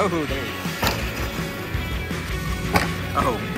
Oh, there he is. Oh.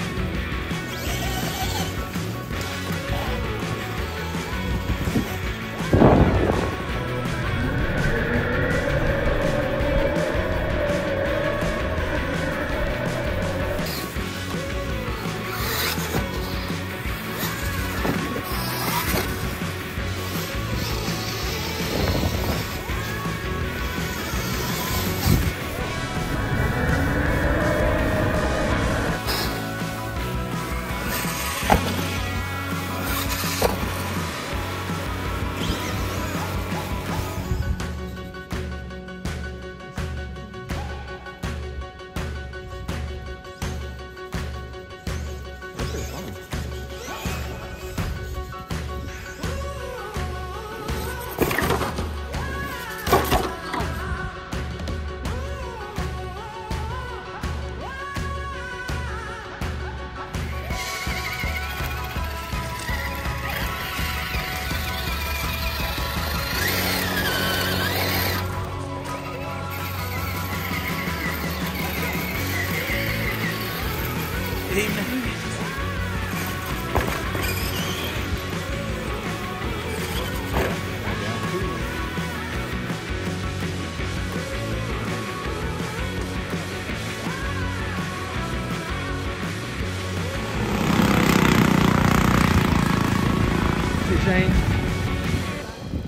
Shane,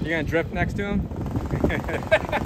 you're gonna drift next to him?